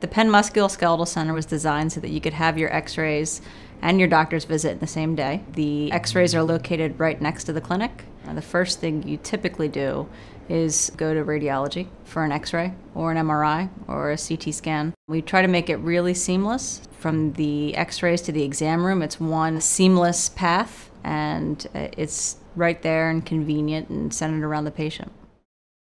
The Penn Musculoskeletal Center was designed so that you could have your x-rays and your doctor's visit the same day. The x-rays are located right next to the clinic. The first thing you typically do is go to radiology for an x-ray or an MRI or a CT scan. We try to make it really seamless. From the x-rays to the exam room, it's one seamless path, and it's right there and convenient and centered around the patient.